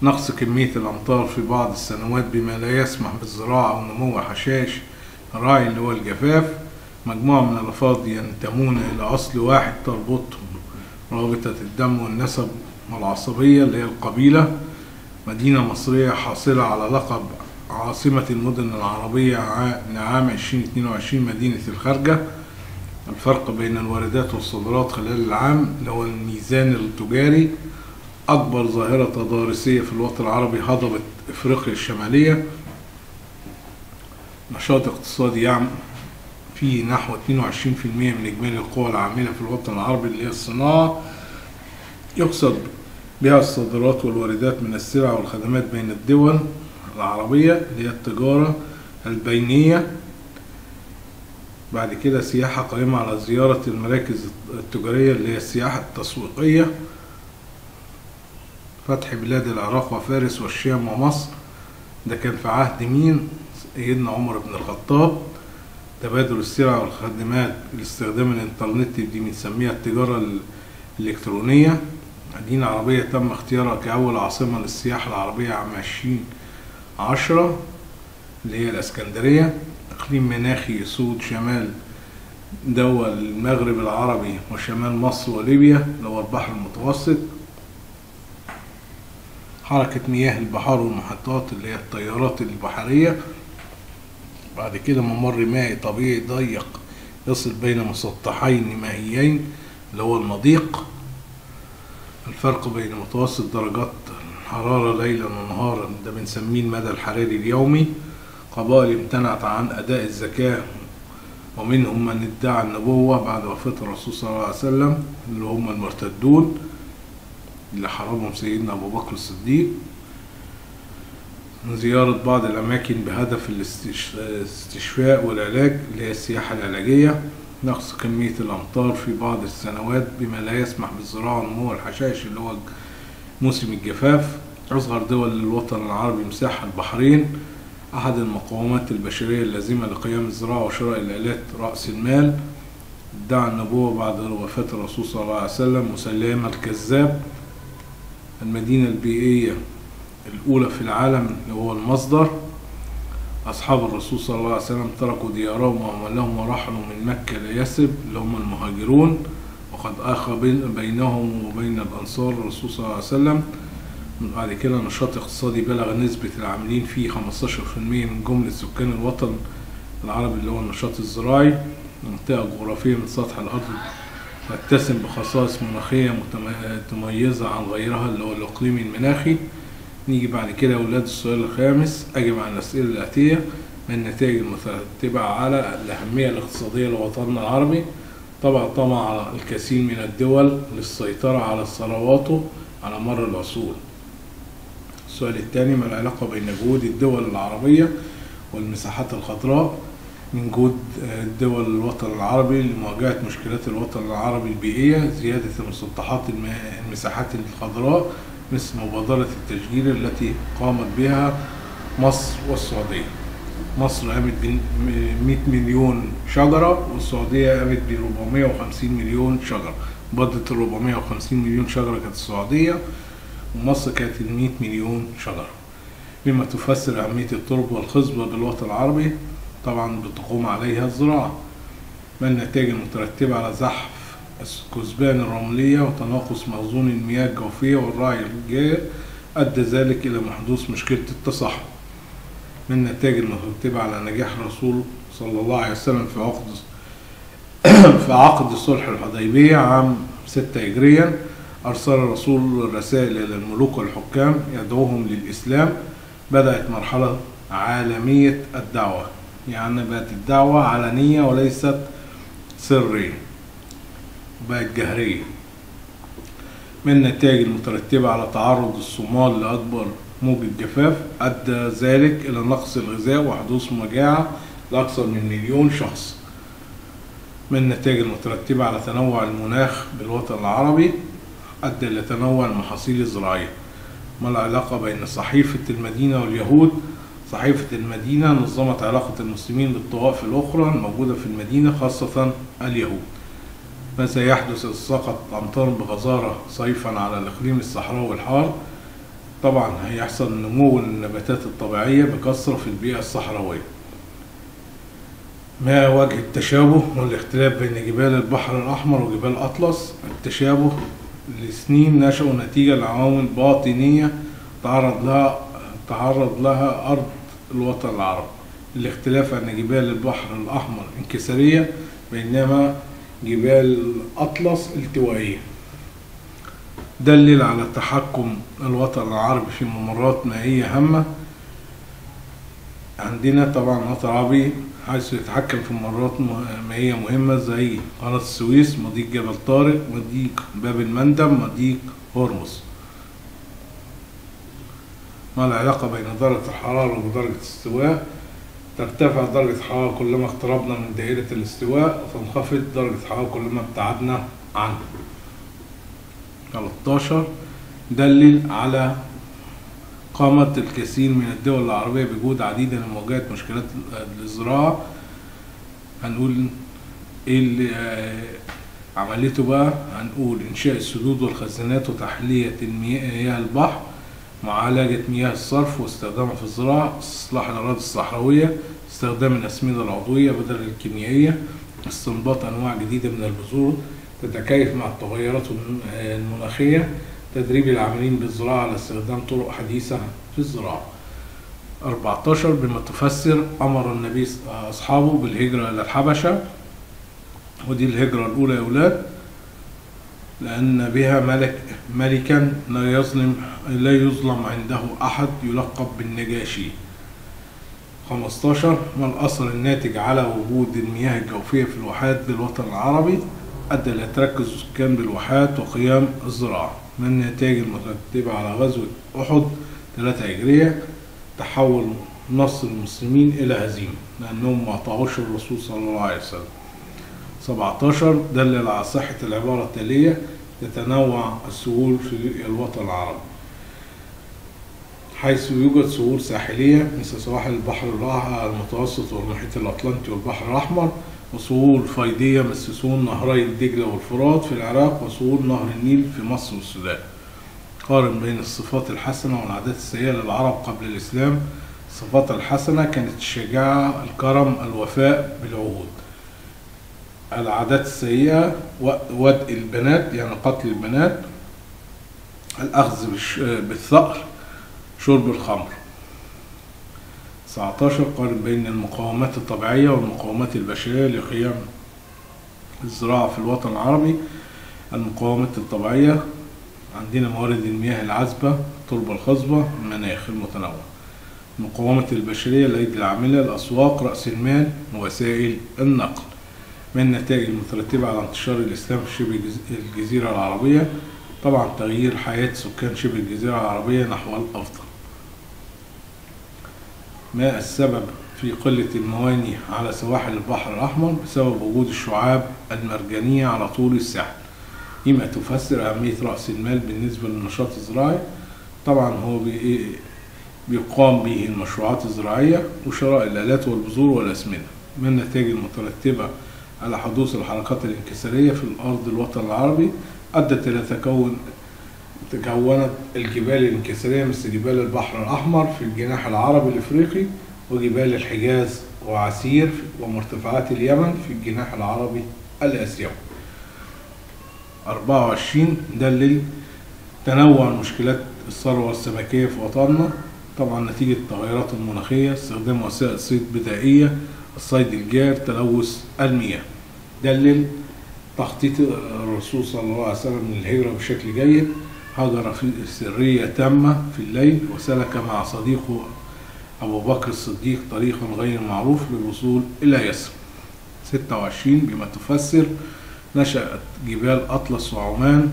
نقص كمية الأمطار في بعض السنوات بما لا يسمح بالزراعة ونمو حشائش الراعي اللي هو الجفاف، مجموعة من الألفاظ ينتمون إلى أصل واحد تربطهم رابطة الدم والنسب والعصبية اللي هي القبيلة. مدينة مصرية حاصلة على لقب عاصمة المدن العربية عام 2022 مدينة الخارجة. الفرق بين الواردات والصادرات خلال العام اللي هو الميزان التجاري، أكبر ظاهرة تضاريسية في الوطن العربي هضبة إفريقيا الشمالية. نشاط اقتصادي يعمل في نحو 22% من إجمالي القوى العاملة في الوطن العربي اللي هي الصناعة، يقصد بها الصادرات والواردات من السلع والخدمات بين الدول العربية اللي هي التجارة البينية. بعد كده سياحة قائمة على زيارة المراكز التجارية اللي هي السياحة التسويقية، فتح بلاد العراق وفارس والشام ومصر، ده كان في عهد مين؟ سيدنا عمر بن الخطاب. تبادل السلع والخدمات لاستخدام الانترنت دي بنسميها التجارة الإلكترونية. مدينة عربية تم اختيارها كأول عاصمة للسياحة العربية عام 2010 اللي هي الإسكندرية. إقليم مناخي يسود شمال دول المغرب العربي وشمال مصر وليبيا اللي هو البحر المتوسط. حركة مياه البحار والمحطات اللي هي التيارات البحرية. بعد كده ممر مائي طبيعي ضيق يصل بين مسطحين مائيين اللي هو المضيق. الفرق بين متوسط درجات الحرارة ليلا ونهارا ده بنسميه المدى الحراري اليومي. قبائل امتنعت عن أداء الزكاة ومنهم من ادعى النبوة بعد وفاة الرسول صلى الله عليه وسلم اللي هم المرتدون اللي حرمهم سيدنا أبو بكر الصديق. زيارة بعض الأماكن بهدف الاستشفاء والعلاج اللي هي السياحة العلاجية. نقص كمية الأمطار في بعض السنوات بما لا يسمح بالزراعة ونمو الحشائش اللي هو موسم الجفاف. أصغر دول الوطن العربي مساحة البحرين، أحد المقومات البشرية اللازمة لقيام الزراعة وشراء الآلات رأس المال، ادعى النبوة بعد وفاة الرسول صلى الله عليه وسلم مسيلمة الكذاب. المدينة البيئية الأولى في العالم اللي هو المصدر. أصحاب الرسول صلى الله عليه وسلم تركوا ديارهم وأموالهم ورحلوا من مكة ليثرب اللي هم المهاجرون، وقد آخى بينهم وبين الأنصار الرسول صلى الله عليه وسلم. بعد كده نشاط اقتصادي بلغ نسبة العاملين فيه 15% من جملة سكان الوطن العربي اللي هو النشاط الزراعي. منطقة جغرافية من سطح الأرض تتسم بخصائص مناخية متميزة عن غيرها اللي هو الإقليم المناخي. نيجي بعد كده أولاد السؤال الخامس، أجب عن الأسئلة الآتية: ما النتائج المترتبة على الأهمية الاقتصادية لوطننا العربي؟ طبعا طمع الكثير من الدول للسيطرة على ثرواته على مر العصور. السؤال الثاني: ما العلاقة بين جهود الدول العربية والمساحات الخضراء من جهود الدول الوطن العربي لمواجهة مشكلات الوطن العربي البيئية؟ زيادة المسطحات المساحات الخضراء مثل مبادرة التشجير التي قامت بها مصر والسعودية. مصر قامت ب 100 مليون شجرة والسعودية قامت ب 450 مليون شجرة. مبادرة ال 450 مليون شجرة كانت السعودية ومصر كانت 100 مليون شجرة. مما تفسر أهمية التربة والخصبة بالوطن العربي طبعا بتقوم عليها الزراعة. ما النتائج المترتبة على زحف الكثبان الرملية وتناقص مخزون المياه الجوفية والرعي الجاري؟ أدى ذلك إلى حدوث مشكلة التصحر. من النتائج المترتبة على نجاح الرسول صلى الله عليه وسلم في عقد صلح الحديبية عام 6 هجريا، أرسل الرسول رسائل إلى الملوك والحكام يدعوهم للإسلام. بدأت مرحلة عالمية الدعوة، يعني بقت الدعوة علنية وليست سرية، بقت جهرية. من النتائج المترتبة على تعرض الصومال لأكبر موجة جفاف؟ أدى ذلك إلى نقص الغذاء وحدوث مجاعة لأكثر من مليون شخص. من النتائج المترتبة على تنوع المناخ بالوطن العربي؟ أدى إلى تنوع المحاصيل الزراعية. ما العلاقة بين صحيفة المدينة واليهود؟ صحيفة المدينة نظمت علاقة المسلمين بالطوائف الأخرى الموجودة في المدينة خاصة اليهود. فسيحدث إسقاط أمطار بغزارة صيفا على الإقليم الصحراوي الحار. طبعا هيحصل نمو النباتات الطبيعية بكثرة في البيئة الصحراوية. ما وجه التشابه والاختلاف بين جبال البحر الأحمر وجبال أطلس؟ التشابه لسنين نشأوا نتيجة لعوامل باطنية تعرض لها أرض الوطن العربي. الاختلاف أن جبال البحر الأحمر انكسارية بينما جبال أطلس التوائية. دلل على تحكم الوطن العربي في ممرات مائية هامة. عندنا طبعا الوطن العربي حيث يتحكم في ممرات مائية مهمة زي قناة السويس، مضيق جبل طارق، مضيق باب المندب، مضيق هرمز. ما العلاقة بين درجة الحرارة ودرجة الاستواء؟ ترتفع درجة الحرارة كلما اقتربنا من دائرة الاستواء، وتنخفض درجة الحرارة كلما ابتعدنا عنه. 13 دلل على قامت الكثير من الدول العربية بجهود عديدة لمواجهة مشكلات الزراعة. هنقول ايه اللي عملته بقى؟ هنقول انشاء السدود والخزانات وتحلية مياه البحر، معالجة مياه الصرف واستخدامها في الزراعة، إصلاح الأراضي الصحراوية، استخدام الأسمدة العضوية بدل الكيميائية، استنباط أنواع جديدة من البذور تتكيف مع التغيرات المناخية، تدريب العاملين بالزراعة على استخدام طرق حديثة في الزراعة. 14 بما تفسر أمر النبي أصحابه بالهجرة إلى الحبشة، ودي الهجرة الأولى يا أولاد، لأن بها ملكا لا يظلم عنده أحد، يلقب بالنجاشي. 15 ما الأثر الناتج على وجود المياه الجوفية في الواحات للوطن العربي؟ أدى إلى تركز السكان بالواحات وقيام الزراعة. ما النتائج المترتبة على غزوة أحد 3 هجرية؟ تحول نصر المسلمين إلى هزيمة لأنهم ما أطاعوش الرسول صلى الله عليه وسلم. 17 دلل على صحة العبارة التالية: تتنوع السهول في الوطن العربي، حيث يوجد سهول ساحلية مثل سواحل البحر المتوسط والمحيط الأطلنطي والبحر الأحمر، وسهول فيضية مثل سهول نهري الدجلة والفرات في العراق، وسهول نهر النيل في مصر والسودان. قارن بين الصفات الحسنة والعادات السيئة للعرب قبل الإسلام. الصفات الحسنة كانت الشجاعة، الكرم، الوفاء بالعهود. العادات السيئة ودء البنات يعني قتل البنات، الأخذ بالثأر، شرب الخمر. 19 قارن بين المقاومات الطبيعية والمقاومات البشرية لقيام الزراعة في الوطن العربي. المقاومات الطبيعية عندنا موارد المياه العذبة، التربة الخصبة، المناخ المتنوع. المقاومات البشرية الأيدي العاملة، الأسواق، رأس المال، وسائل النقل. من النتائج المترتبة على انتشار الإسلام في شبه الجزيرة العربية؟ طبعا تغيير حياة سكان شبه الجزيرة العربية نحو الأفضل. ما السبب في قلة المواني على سواحل البحر الأحمر؟ بسبب وجود الشعاب المرجانية على طول الساحل. لما تفسر أهمية رأس المال بالنسبة للنشاط الزراعي؟ طبعا هو بيقام به المشروعات الزراعية وشراء الآلات والبذور والأسمدة. من النتائج المترتبة على حدوث الحركات الانكسارية في الأرض الوطن العربي؟ أدت إلى تكونت الجبال الانكسارية مثل جبال البحر الأحمر في الجناح العربي الإفريقي، وجبال الحجاز وعسير ومرتفعات اليمن في الجناح العربي الآسيوي. 24 دلل تنوع مشكلات الثروة السمكية في وطننا، طبعا نتيجة التغيرات المناخية، استخدام وسائل صيد بدائية، الصيد الجار، تلوث المياه. دلل تخطيط الرسول صلى الله عليه وسلم للهجرة بشكل جيد، هجر في سرية تامة في الليل، وسلك مع صديقه أبو بكر الصديق طريقا غير معروف للوصول إلى يثرب. 26 بما تفسر نشأت جبال أطلس وعمان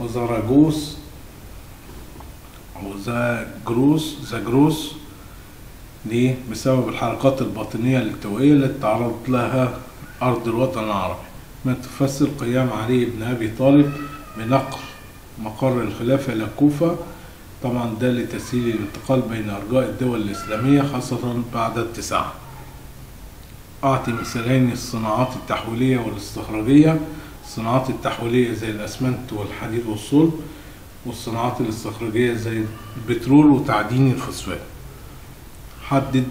وزراجوس وزاجروس ليه؟ بسبب الحركات الباطنية التوائية اللي تعرضت لها أرض الوطن العربي. ما تفسر قيام علي بن أبي طالب بنقل مقر الخلافة إلى الكوفة؟ طبعا ده لتسهيل الانتقال بين أرجاء الدول الإسلامية خاصة بعد التسعة. أعطي مثالين: الصناعات التحويلية والاستخراجية. الصناعات التحويلية زي الأسمنت والحديد والصلب، والصناعات الاستخراجية زي البترول وتعدين الفوسفات. حدد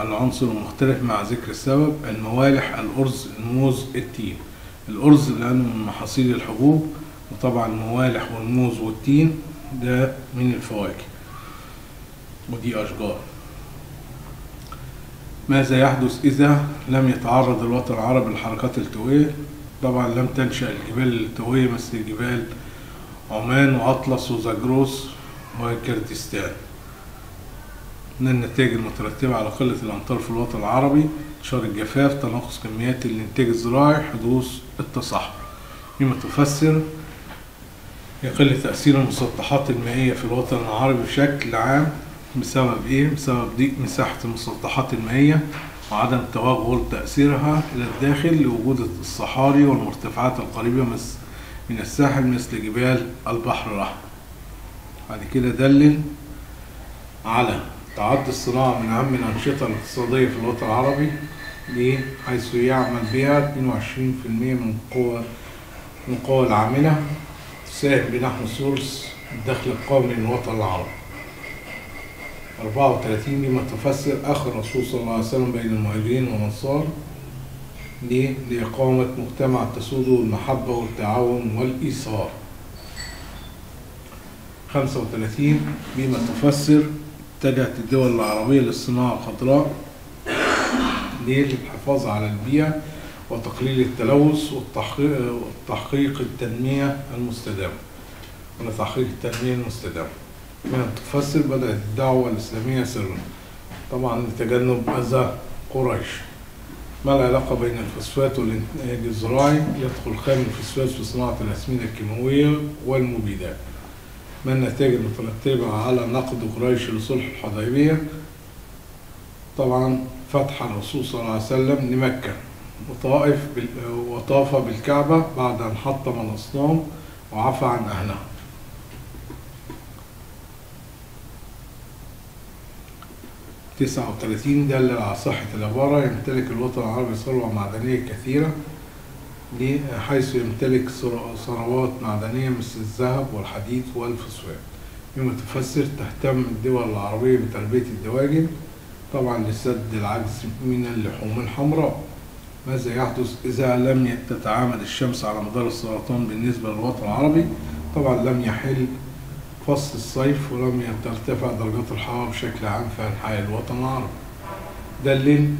العنصر المختلف مع ذكر السبب. الموالح: الأرز، الموز، التين. الأرز لأنه من محاصيل الحبوب، وطبعا الموالح والموز والتين ده من الفواكه ودي أشجار. ماذا يحدث إذا لم يتعرض الوطن العربي للحركات التوئية؟ طبعا لم تنشأ الجبال التوئية مثل جبال عمان وأطلس وزاجروس وكردستان. من النتائج المترتبة على قلة الأمطار في الوطن العربي: انتشار الجفاف، تناقص كميات الإنتاج الزراعي، حدوث التصحر، مما تفسر يقل تأثير المسطحات المائية في الوطن العربي بشكل عام. بسبب إيه؟ بسبب ضيق مساحة المسطحات المائية وعدم توغل تأثيرها إلى الداخل لوجود الصحاري والمرتفعات القريبة من الساحل مثل جبال البحر الأحمر. بعد كده دلل على تعد الصناعة من أهم الأنشطة الاقتصادية في الوطن العربي، حيث يعمل بها 22% من القوى العاملة، تساهم بنحو ثلث الدخل القومي للوطن العربي. 34 لما تفسر آخر الرسول صلى الله عليه وسلم بين المهاجرين والأنصار لإقامة مجتمع تسوده المحبة والتعاون والإيثار. 35 بما تفسر اتجهت الدول العربية للصناعة الخضراء للحفاظ على البيئة وتقليل التلوث وتحقيق التنمية المستدامة. كما تفسر بدأت الدعوة الإسلامية سرا، طبعا لتجنب أذى قريش. ما العلاقة بين الفوسفات والإنتاج الزراعي؟ يدخل خام الفوسفات في صناعة الأسمدة الكيماوية والمبيدات. ما النتائج المترتبة على نقد قريش لصلح الحديبية؟ طبعا فتح الرسول صلى الله عليه وسلم لمكة وطاف بالكعبة بعد أن حطم الأصنام وعفى عن أهلها. تسعة 39 دلل على صحة العبارة: يمتلك الوطن العربي ثروة معدنية كثيرة، حيث يمتلك ثروات معدنية مثل الذهب والحديد والفوسفات. مما تفسر تهتم الدول العربية بتربية الدواجن، طبعا لسد العجز من اللحوم الحمراء. ماذا يحدث إذا لم تتعامد الشمس على مدار السرطان بالنسبة للوطن العربي؟ طبعا لم يحل فصل الصيف ولم ترتفع درجات الحرارة بشكل عام في أنحاء الوطن العربي. دلل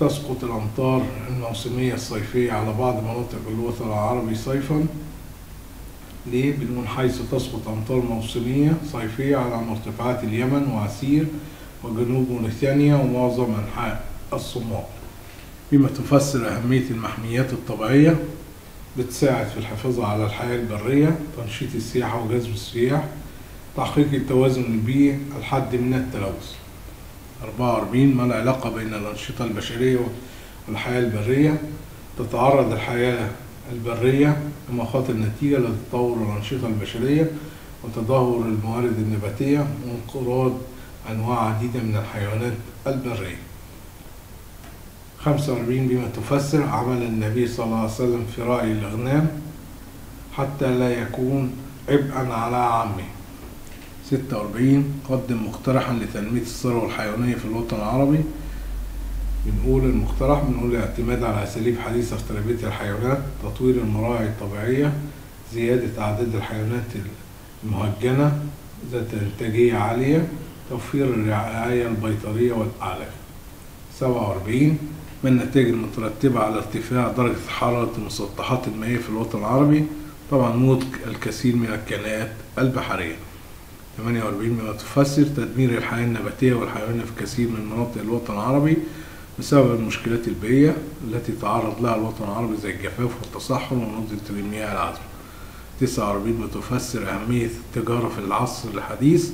تسقط الأمطار الموسمية الصيفية على بعض مناطق الوطن العربي صيفا، حيث تسقط أمطار موسمية صيفية على مرتفعات اليمن وعسير وجنوب موريتانيا ومعظم أنحاء الصومال. بما تفسر أهمية المحميات الطبيعية، بتساعد في الحفاظ على الحياة البرية، تنشيط السياحة وجذب السياح، تحقيق التوازن البيئي، الحد من التلوث. 44 ما العلاقة بين الأنشطة البشرية والحياة البرية؟ تتعرض الحياة البرية لمخاطر نتيجة لتطور الأنشطة البشرية وتدهور الموارد النباتية وانقراض أنواع عديدة من الحيوانات البرية. 45 بما تفسر عمل النبي صلى الله عليه وسلم في رعي الأغنام حتى لا يكون عبئا على عامه. 46 قدم مقترحا لتنمية الثروة الحيوانية في الوطن العربي. بنقول الاعتماد على أساليب حديثة في تربية الحيوانات، تطوير المراعي الطبيعية، زيادة أعداد الحيوانات المهجنة ذات إنتاجية عالية، توفير الرعاية البيطرية والأعلاف. 47 ما النتائج المترتبة على ارتفاع درجة حرارة المسطحات المائية في الوطن العربي؟ طبعا موت الكثير من الكائنات البحرية. 48 ما تفسر تدمير الحياة النباتية والحيوانية في كثير من مناطق الوطن العربي بسبب المشكلات البيئية التي تعرض لها الوطن العربي زي الجفاف والتصحر ونضرة المياه العذبة. 49 ما تفسر أهمية التجارة في العصر الحديث.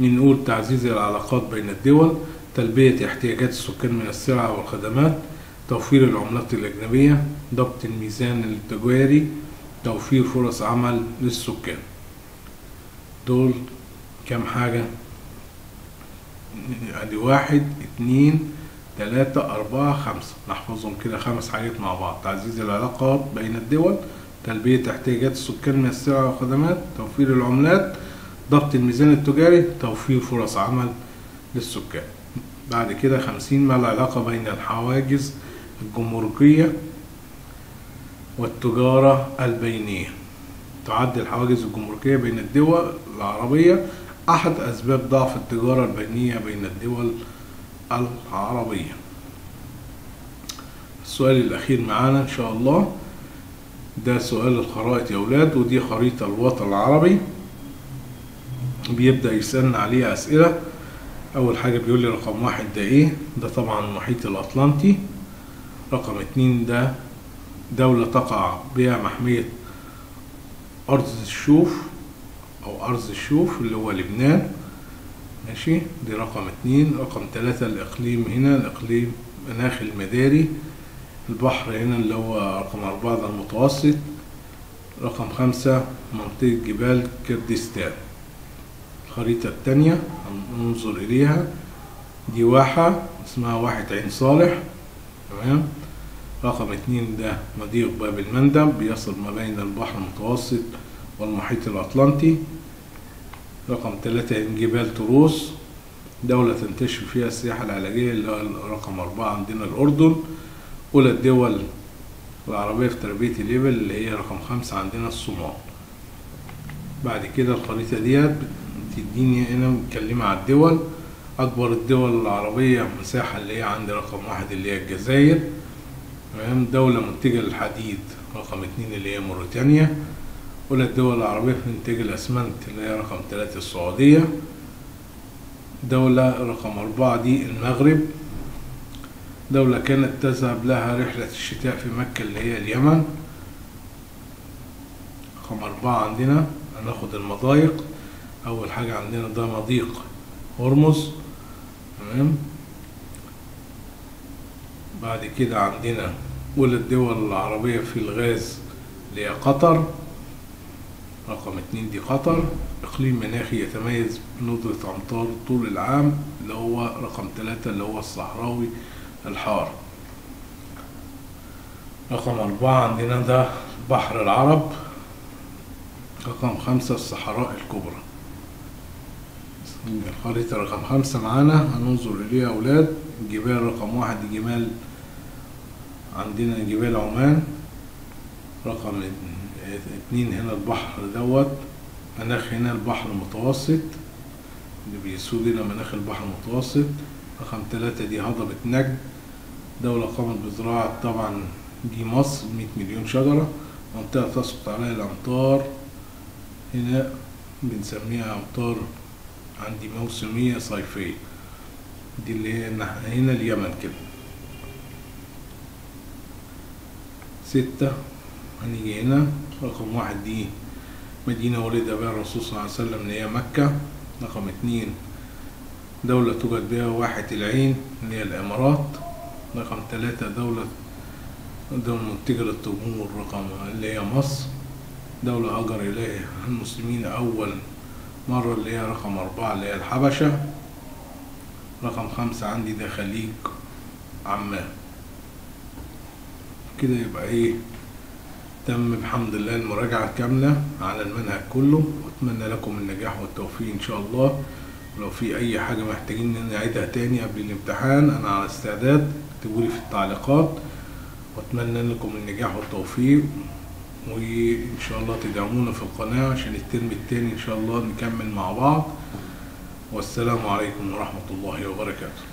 بنقول تعزيز العلاقات بين الدول، تلبية احتياجات السكان من السلع والخدمات، توفير العملات الأجنبية، ضبط الميزان التجاري، توفير فرص عمل للسكان. دول كم حاجة؟ ادي 1 2 3 4 5 نحفظهم كده 5 حاجات مع بعض: تعزيز العلاقات بين الدول، تلبية احتياجات السكان من السلع والخدمات، توفير العملات، ضبط الميزان التجاري، توفير فرص عمل للسكان. بعد كده 50 ما العلاقة بين الحواجز الجمركية والتجارة البينية. تعد الحواجز الجمركية بين الدول العربية أحد أسباب ضعف التجارة البينية بين الدول العربية. السؤال الأخير معانا إن شاء الله ده سؤال الخرائط يا أولاد، ودي خريطة الوطن العربي بيبدأ يسألنا عليها أسئلة. أول حاجة بيقول لي رقم 1 ده إيه؟ ده طبعا المحيط الأطلنطي. رقم 2 ده دولة تقع بها محمية أرض الشوف أو أرض الشوف اللي هو لبنان، ماشي، دي رقم 2. رقم 3 الإقليم، هنا الإقليم مناخ المداري، البحر هنا اللي هو رقم 4 ده المتوسط. رقم 5 منطقة جبال كردستان. الخريطة التانية هننظر إليها، دي واحة اسمها واحة عين صالح، تمام. رقم 2 ده مضيق باب المندب بيصل ما بين البحر المتوسط والمحيط الأطلنطي. رقم 3 جبال طروس، دولة تنتشر فيها السياحة العلاجية، اللي رقم 4 عندنا الأردن، أولى الدول العربية في تربية الإبل، اللي هي رقم 5 عندنا الصومال. بعد كده الخريطة ديت بتديني هنا متكلمة على الدول، أكبر الدول العربية مساحة اللي هي عند رقم 1 اللي هي الجزائر، تمام، دولة منتجة للحديد رقم 2 اللي هي موريتانيا، أولى الدول العربية في إنتاج الأسمنت اللي هي رقم 3 السعودية، دولة رقم 4 دي المغرب، دولة كانت تذهب لها رحلة الشتاء في مكة اللي هي اليمن، رقم 4 عندنا. هناخد المضايق، أول حاجة عندنا ده مضيق هرمز، تمام. بعد كده عندنا أولى الدول العربية في الغاز اللي هي قطر، رقم 2 دي قطر، إقليم مناخي يتميز بندرة أمطار طول العام اللي هو رقم 3 اللي هو الصحراوي الحار. رقم 4 عندنا ده بحر العرب، رقم 5 الصحراء الكبرى. الخريطة رقم 5 معانا هننظر إليها يا أولاد. الجبال رقم 1 جبال عندنا جبال عمان، رقم 2 هنا البحر دوت مناخ، هنا البحر المتوسط اللي بيسود هنا مناخ البحر المتوسط. رقم 3 دي هضبة نجد، دولة قامت بزراعة طبعا دي مصر 100 مليون شجرة، منطقة تسقط عليها الأمطار، هنا بنسميها أمطار عندي موسمية صيفية، دي اللي هي هنا اليمن كده. 6 هنيجي هنا رقم 1 دي مدينة ولد بها الرسول صلى الله عليه وسلم اللي هي مكة. رقم 2 دولة توجد بها واحة العين اللي هي الإمارات. رقم 3 دولة منتجة للتمور رقم اللي هي مصر، دولة هاجر إليها المسلمين أول مرة اللي هي رقم 4 اللي هي الحبشة. رقم 5 عندي ده خليج عمان كده. يبقى إيه، تم بحمد الله المراجعة الكاملة على المنهج كله، وأتمنى لكم النجاح والتوفيق إن شاء الله. ولو في أي حاجة محتاجين إن نعيدها تاني قبل الامتحان أنا على استعداد، اكتبولي في التعليقات، وأتمنى لكم النجاح والتوفيق، وإن شاء الله تدعمونا في القناة عشان الترم التاني إن شاء الله نكمل مع بعض. والسلام عليكم ورحمة الله وبركاته.